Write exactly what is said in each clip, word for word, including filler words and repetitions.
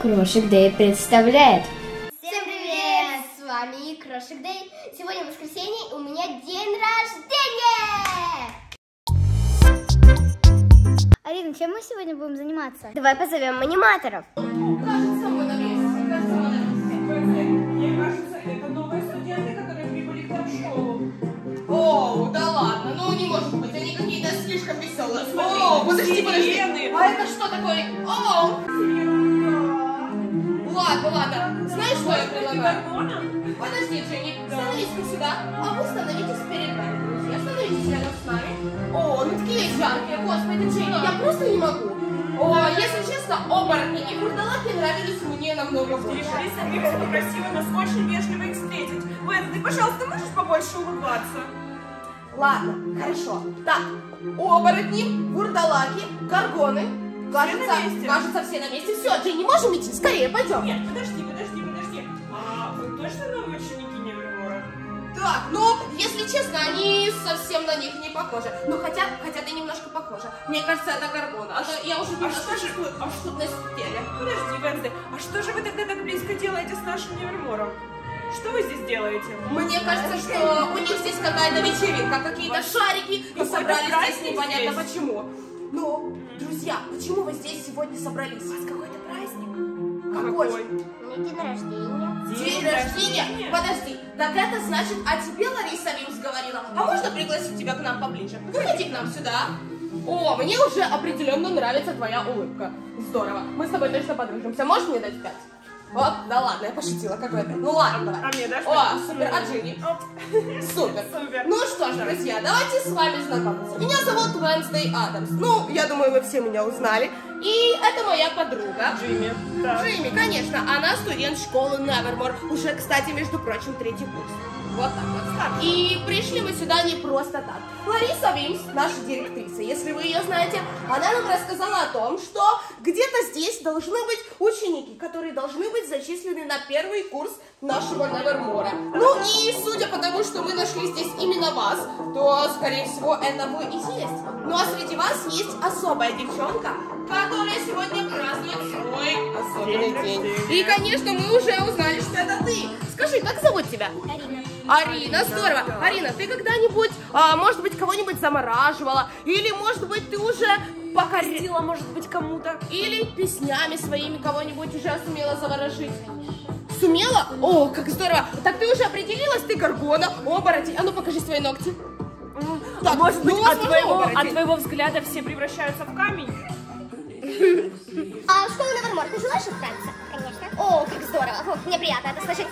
Крошик Дэй представляет. Всем привет! С вами Крошик Дэй. Сегодня воскресенье, у меня день рождения! Арина, чем мы сегодня будем заниматься? Давай позовем аниматоров. Кажется, мы на месте. Кажется, мы на месте. Мне кажется, это новые студенты, которые прибыли к нам в школу. Оу, да ладно, ну не может быть, они какие-то слишком веселые. Оу, подожди, подожди. А это что такое? Оу! Ладно, ладно. Знаешь, что я предлагаю? Подожди, Джинни. Становитесь-ка сюда, а вы становитесь перед нами. Друзья, становитесь рядом с нами. О, ну такие жаркие, господи, Джинни, я просто не могу. О, если честно, оборотни и бурдалаки нравились мне намного больше. Лариса Мимс попросила нас очень вежливо их встретить. Уэнсдей, пожалуйста, можешь побольше улыбаться? Ладно, хорошо. Так, оборотни, бурдалаки, горгоны. Кажется, все кажется, все на месте. Все, ты не можем идти? Скорее, пойдем. Нет, подожди, подожди, подожди. А вы точно новые ученики Невермора? Так, ну, если честно, они совсем на них не похожи. Ну, хотя, хотя ты немножко похожа. Мне кажется, это горгона. А, а то я уже не а что же вы... А что на стеле? Подожди, Венде, а что же вы тогда так близко делаете с нашим Невермором? Что вы здесь делаете? Мне кажется, что у них здесь какая-то вечеринка, какие-то шарики. И собрались здесь непонятно здесь. Почему. Ну, друзья, почему вы здесь сегодня собрались? У вас какой-то праздник? Какой? Какой? День рождения. День, День рождения? рождения? Подожди, так это значит, а тебе Лариса Мимс говорила, а можно пригласить тебя к нам поближе? Выходи к нам сюда. О, мне уже определенно нравится твоя улыбка. Здорово, мы с тобой точно подружимся. Можешь мне дать пять? Вот, да ладно, я пошутила, как вы опять. Ну ладно, давай. А мне дашь? О, супер, а Джинни? Супер. Супер. Ну что ж, друзья, давайте с вами знакомиться. Меня зовут Уэнсдей Аддамс. Ну, я думаю, вы все меня узнали. И это моя подруга. Джимми. Да. Джимми, конечно, она студент школы Невермор. Уже, кстати, между прочим, третий курс. Вот так вот, старт. И пришли мы сюда не просто так. Лариса Уимс, наша директриса, если вы ее знаете, она нам рассказала о том, что где-то здесь должны быть ученики, которые должны быть зачислены на первый курс нашего Невермора. Ну и судя по тому, что мы нашли здесь именно вас, то, скорее всего, это вы и есть. Ну а среди вас есть особая девчонка, которая сегодня празднует свой особенный день. И, конечно, мы уже узнали, что это ты. Скажи, как зовут тебя? Арина. Арина, здорово. Арина, ты когда-нибудь, а, может быть, кого-нибудь замораживала? Или, может быть, ты уже покорила, может быть, кому-то? Или песнями своими кого-нибудь уже сумела заворожить? Сумела? О, как здорово. Так ты уже определилась? Ты горгона, оборотень. А ну, покажи свои ногти. Так, может быть, от твоего, от твоего взгляда все превращаются в камень? А в школу Невермор ты желаешь отправиться? Конечно. О, как здорово. Мне приятно это слышать.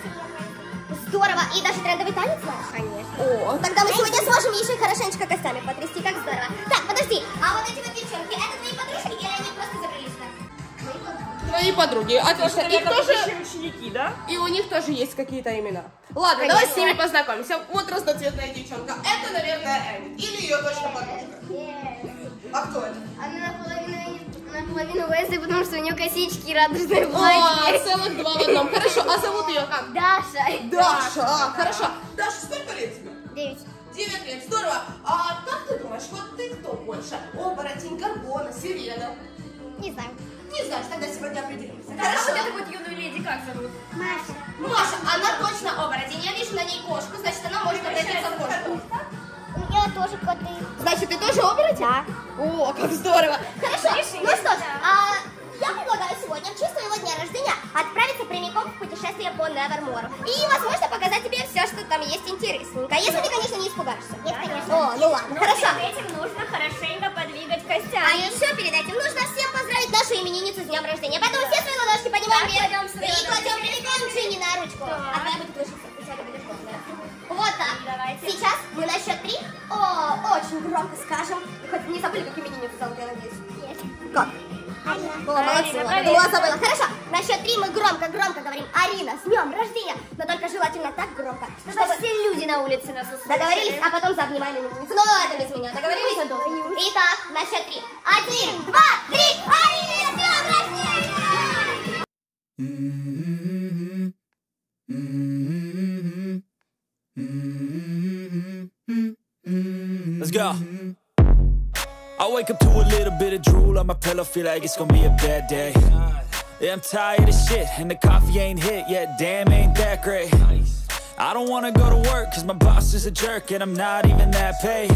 Здорово. И даже трендовый танец знаешь? Конечно. О, тогда мы сегодня сможем еще хорошенечко костями потрясти. Как здорово. Так, подожди. А вот эти вот девчонки, это твои подружки или они просто забрались к нам? Твои подруги. Отлично. И тоже... ученики, да? И у них тоже есть какие-то имена. Ладно, конечно. Давай с ними познакомимся. Вот разноцветная девчонка. Это, наверное, Эми. Или ее точно подружка. А кто это? Она наполовину... Половину Уэсли, потому что у нее косички и радужные платья. А, целых два в одном. Хорошо, а зовут ее как? Даша. Даша, а, хорошо. Даша, сколько лет тебе? Девять. Девять лет, здорово. А как ты думаешь, вот ты кто больше? Оборотень, горгона, сирена? Не знаю. Не знаешь, тогда сегодня определимся. Хорошо. А вот эту вот юную леди как зовут? Маша. Маша, она точно оборотень. Я вижу на ней кошку, значит она может обратиться в кошку. Я тоже коты. Значит, ты тоже оборотень? Да. О, как здорово. Хорошо, Решили, ну что ж, да. а, я предлагаю сегодня, в честь своего дня рождения, отправиться прямиком в путешествие по Невермору. И, возможно, показать тебе все, что там есть интересненько. Если да. ты, конечно, не испугаешься. Нет, да, конечно. Да. О, ну ладно, Но хорошо. перед этим нужно хорошенько подвигать костями. А еще перед этим нужно всем поздравить нашу именинницу с днем рождения. Поэтому да. все свои ладошки поднимаем да, вверх и кладем прямиком Джинни на ручку. Да. Одна будет кружиться. Вот так. Давайте. Сейчас мы на счет три. О, очень громко скажем. Хоть не забыли, как именинницу зовут, я надеюсь. Нет. Как? Арина. Была молодцы, была забыла. Хорошо. На счет три мы громко-громко говорим: Арина, с днем рождения. Но только желательно так громко, чтобы Что все люди на улице нас услышали. Договорились, а потом заобнимаем именинницу. Ну это без меня. Договорились? Итак, на счет три. Один, два, три. Арина, с днем рождения! Let's go. I wake up to a little bit of drool on my pillow, feel like it's gonna be a bad day. Yeah, I'm tired of shit, and the coffee ain't hit yet, damn ain't that great. I don't wanna go to work, cause my boss is a jerk, and I'm not even that paid.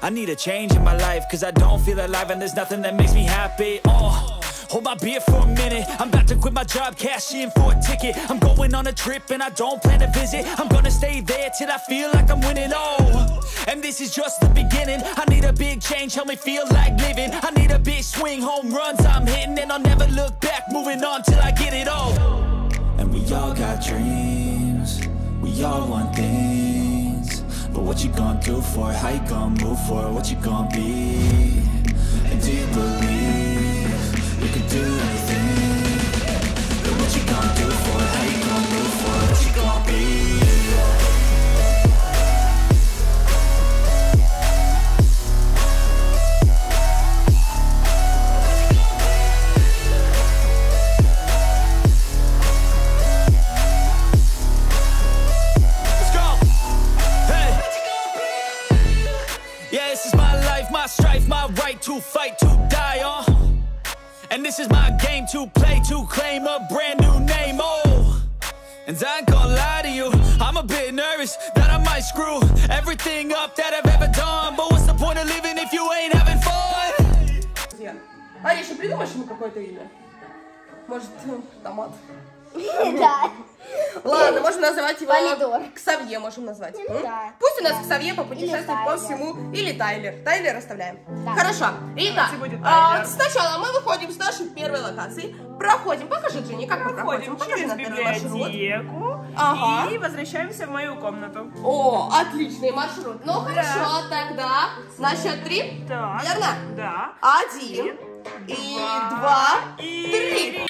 I need a change in my life, cause I don't feel alive, and there's nothing that makes me happy. Oh, hold my beer for a minute, I'm about to quit my job, cash in for a ticket. I'm going on a trip, and I don't plan to visit. I'm gonna stay there till I feel like I'm winning. Oh, and this is just the beginning. I need a big change, help me feel like living. I need a big swing, home runs I'm hitting, and I'll never look back, moving on till I get it all. And we all got dreams, we all want things, but what you gonna do for it? How you gonna move for it? What you gonna be? And do you believe you can do anything? But what you gonna do for it? How you gonna move for it? What you gonna be? Strife, my right to fight, to die, uh and this is my game to play, to claim a brand new name, oh and I ain't gonna lie to you, I'm a bit nervous that I might screw everything up that I've ever done, but what's the point of living if you ain't having fun? Ариша, придумаешь ему какое-то имя? Может, томат? Да. Ладно, можно называть его... Помидор. Ксавье можем назвать. Да. Пусть у нас Ксавье попутешествует по всему. Или Тайлер. Тайлер оставляем. Да. Хорошо. Итак, а, сначала мы выходим с нашей первой локации. Проходим. Покажи, Джинни, как мы проходим. Через библиотеку. Ага. И возвращаемся в мою комнату. О, отличный маршрут. Ну, да. Хорошо, тогда на счет три. Да. Верно? Да. Один. И, и два. И три.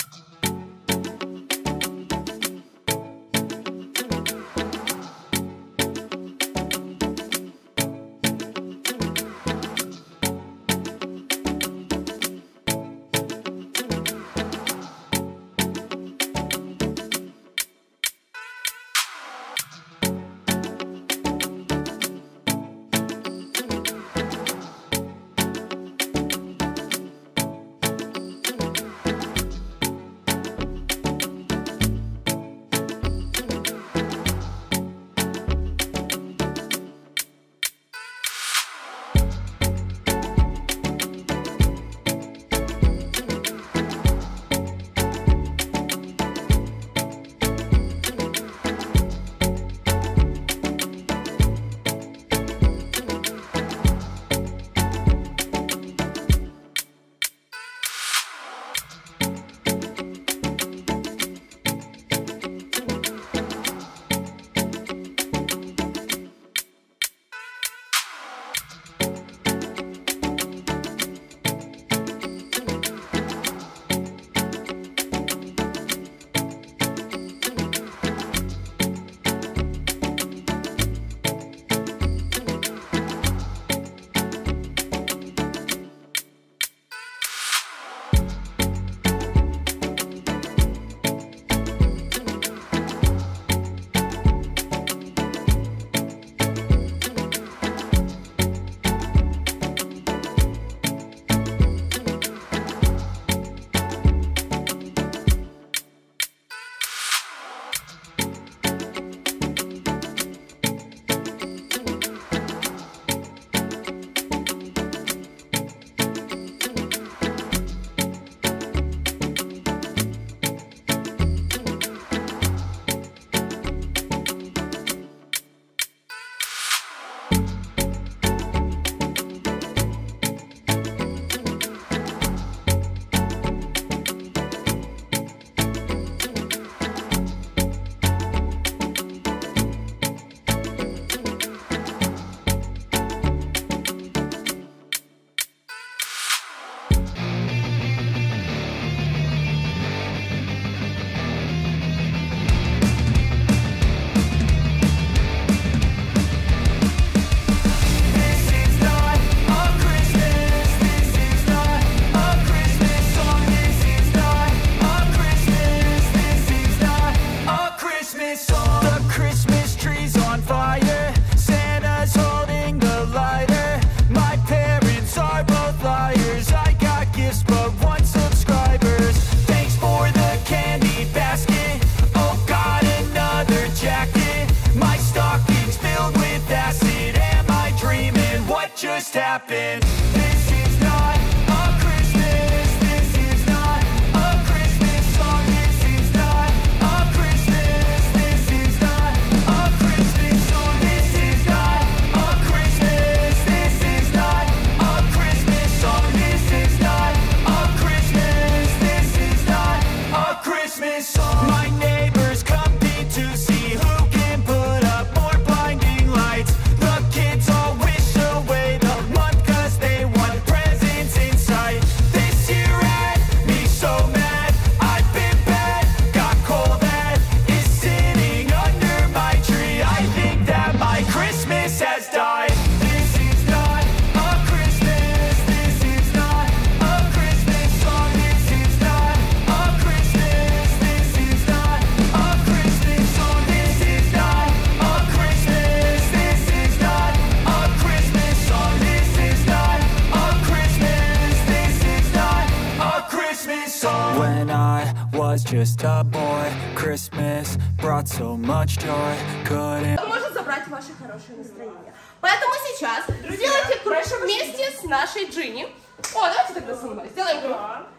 Может забрать ваше хорошее настроение. Поэтому сейчас делайте крэш вместе с нашей Джинни. О, давайте тогда со мной. Сделаем круг.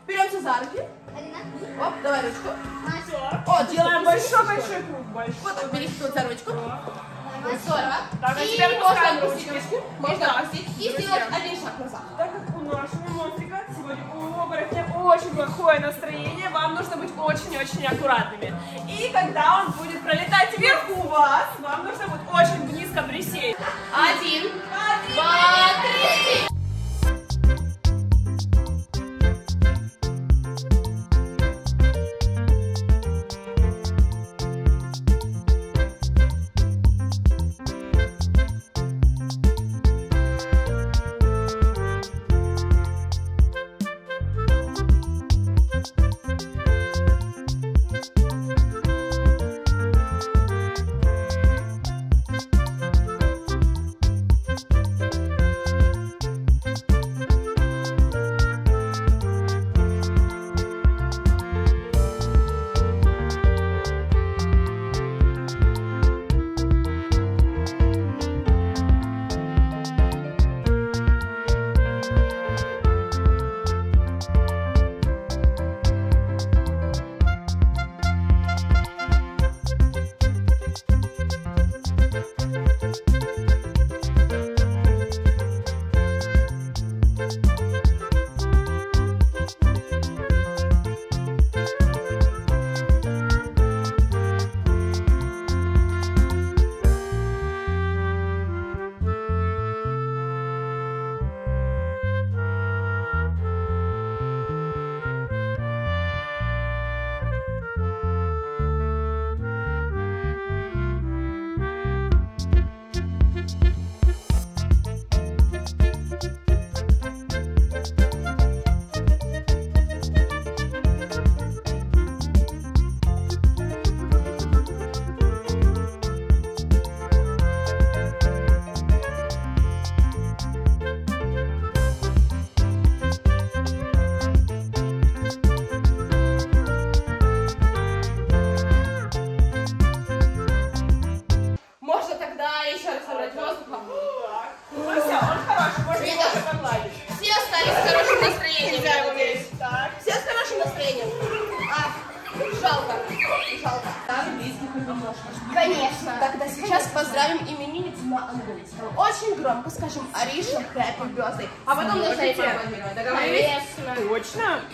Беремся за руки. Оп, давай ручку. О, делаем большой-большой круг. Вот, уберите тут за ручку. Здорово. И можно опустить ручку. Можно опустить и сделать один шаг назад. Так как у нашего монстрика сегодня у оборотня очень плохое настроение, вам нужно быть очень-очень аккуратными. И когда он будет пролетать вверху вас, вам нужно будет очень близко присесть. Один, Один два, три.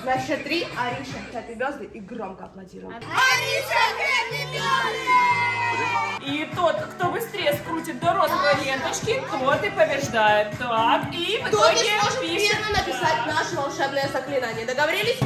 На счет три Ариша Хэппи Бёрсдэй и громко аплодируем. Ариша Хэппи Бёрсдэй! И тот, кто быстрее скрутит до розовой ленточки, тот и побеждает. Так, и в итоге кто пишет... верно написать наше волшебное заклинание. Договорились?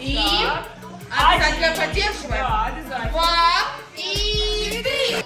и обязательно поддерживаем. Да, обязательно. Два и три.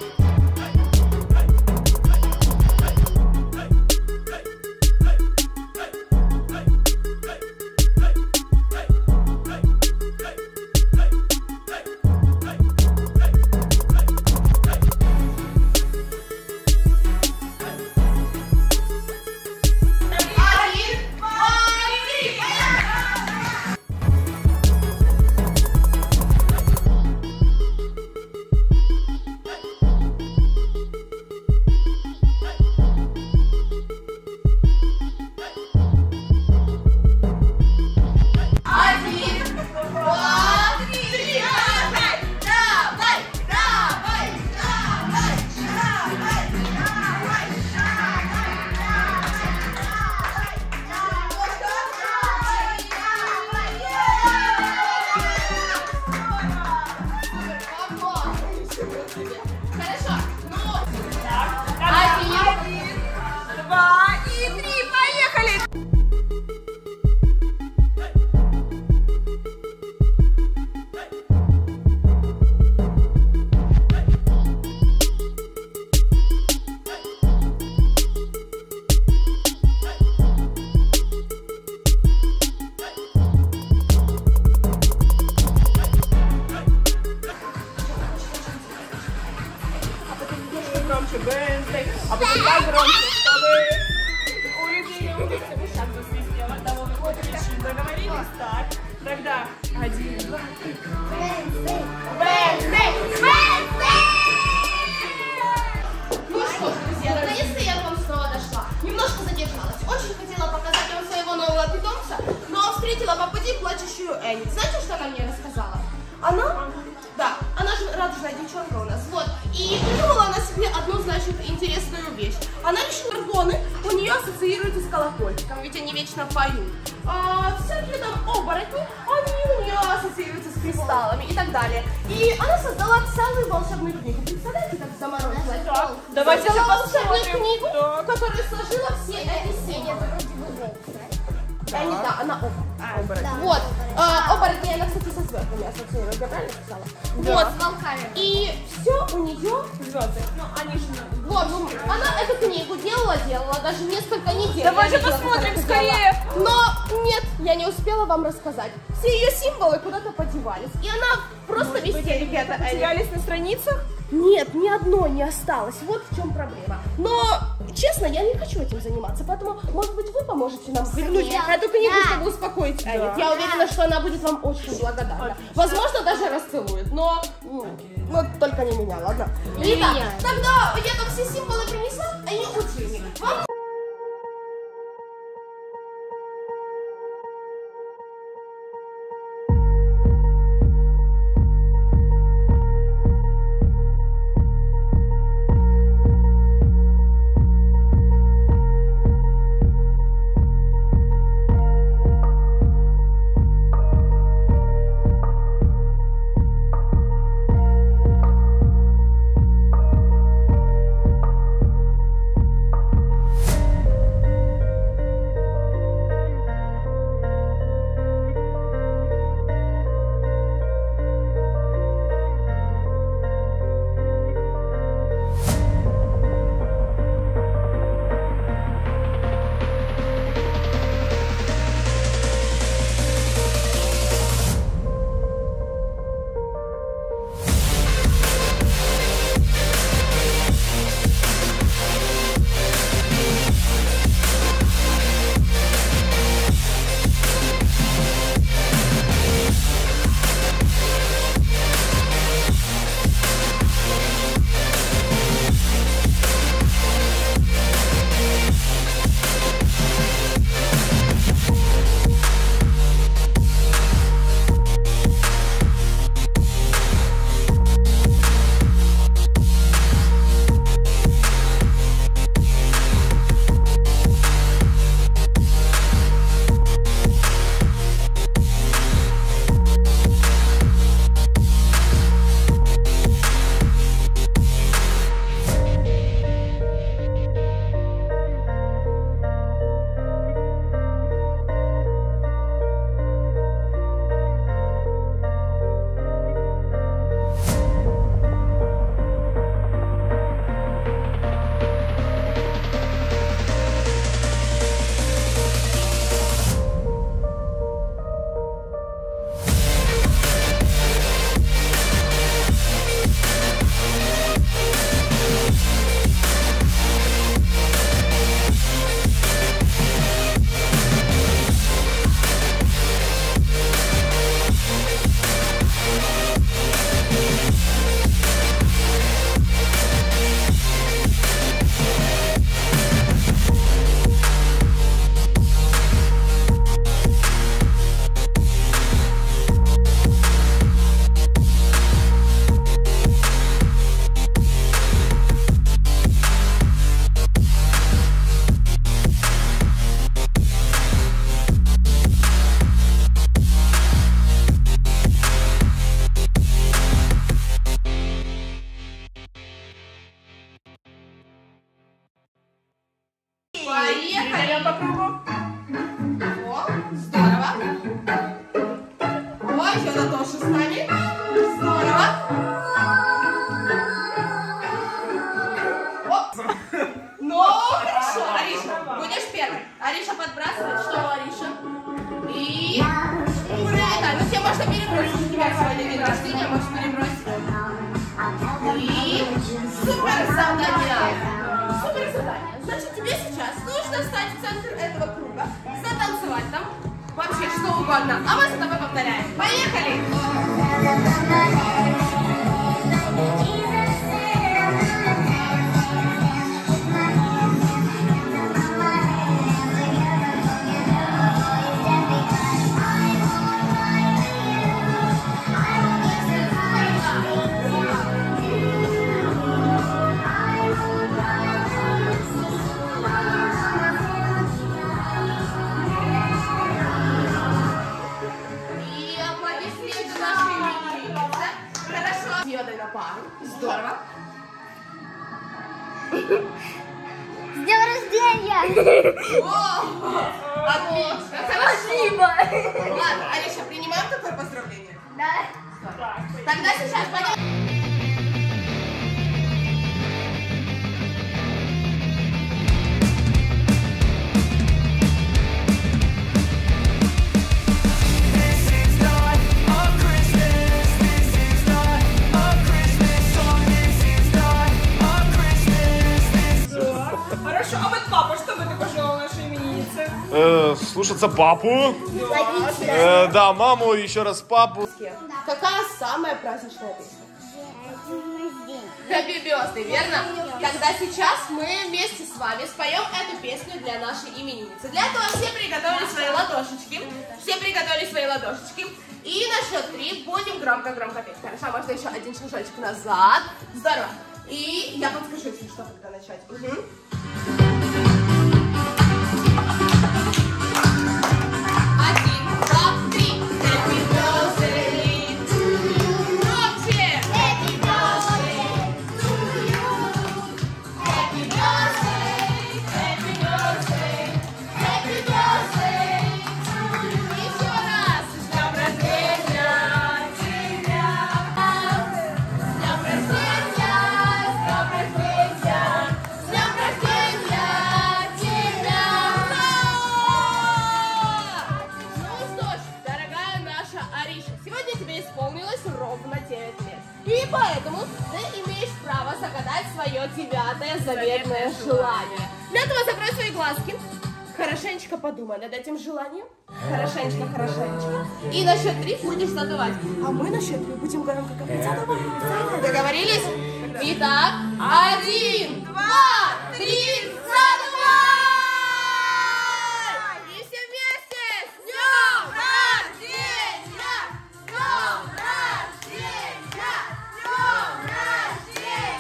А потом погромче, чтобы у людей улицы бы сейчас засвистела. Того вот кричим. Договорились? Так. Тогда один, два, три. Уэнсдей! Уэнсдей! Уэнсдей! Ну что ж, друзья, наконец-то я к вам снова дошла. Немножко задержалась. Очень хотела показать вам своего нового питомца, но встретила по пути плачущую Энни. Знаете, что она мне рассказала? Она? Да, она же радужная девчонка у нас. Вот. И придумала она себе одну, значит, интересную вещь. Она решила, горгоны у нее ассоциируются с колокольчиком, ведь они вечно поют. А всякие там оборотни, они у нее ассоциируются с кристаллами и так далее. И она создала целую волшебную книгу. Представляете, как заморозила? Да. Давайте же волшебную книгу, так. Которую сложила все эти семьи. Да. Они, да, она оборотень. Да. Вот. А, оборотень, она, кстати, со звездами ассоциирует, я правильно сказала? Да. Вот, с волками. И все у нее звезды. Ну, они же... Вот, ну, она эту книгу делала, делала, даже несколько недель. Давайте посмотрим скорее. Но нет, я не успела вам рассказать. Все ее символы куда-то подевались. И она просто в истерике это... Потерялись на страницах? Нет, ни одно не осталось. Вот в чем проблема. Но... Честно, я не хочу этим заниматься, поэтому, может быть, вы поможете нам вернуть эту книгу, да. чтобы успокоить Энни. Да. Я уверена, что она будет вам очень благодарна. Отлично. Возможно, даже расцелует, но ну, только не меня, ладно? Итак, тогда я там все символы принесла, а я ученик. Вам... Встаем по кругу. О, здорово. О, еще Натоша с нами. Здорово. Оп. Ну, хорошо. Ариша, будешь первой. Ариша подбрасывает. Что, Ариша? И... Ура! Да, ну тебе можно перебросить. Тебя сегодня день рождения, можешь перебросить. И... Супер солдатня. Супер задание. Значит, тебе сейчас нужно встать в центр этого круга, затанцевать там, вообще что угодно. А мы с тобой повторяем. Поехали! Здорово. С днем рождения! О, отлично! Спасибо! Ладно, Ариша, принимаем такое поздравление? Да. Здорово. Тогда сейчас пойдем. Слушаться папу, э, да, маму, еще раз папу. Какая самая праздничная песня? Happy Birthday, верно? Тогда сейчас мы вместе с вами споем эту песню для нашей именинницы. Для этого все приготовили свои ладошечки, все приготовили свои ладошечки. И на счет три будем громко-громко петь. Хорошо, можно еще один шажочек назад. Здорово. И я подскажу, если что, когда начать. Угу. Девятое заветное желание. Для этого закрой свои глазки. Хорошенечко подумай над этим желанием. Хорошенечко, хорошенечко. И на счет три будешь задавать. А мы на счет три будем громко говорить. Договорились? Итак, один, два, три, задавай! И все вместе! С днем рождения! С днем рождения! С днем рождения!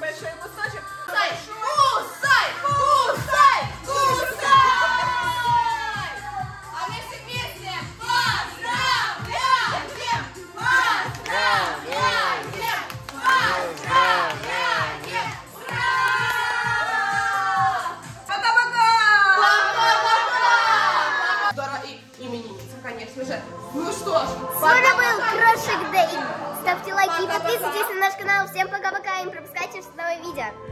Большой кусочек. Кусай, кусай, кусай, кусай! А мы все вместе поздравляем! Поздравляем! Поздравляем! Ура! Пока-пока! Пока-пока! Здорово, и именинница, конечно же. Ну что ж, сегодня был Крошик Дэй. Ставьте лайки и подписывайтесь на наш канал. Всем пока-пока и не пропускайте новые видео.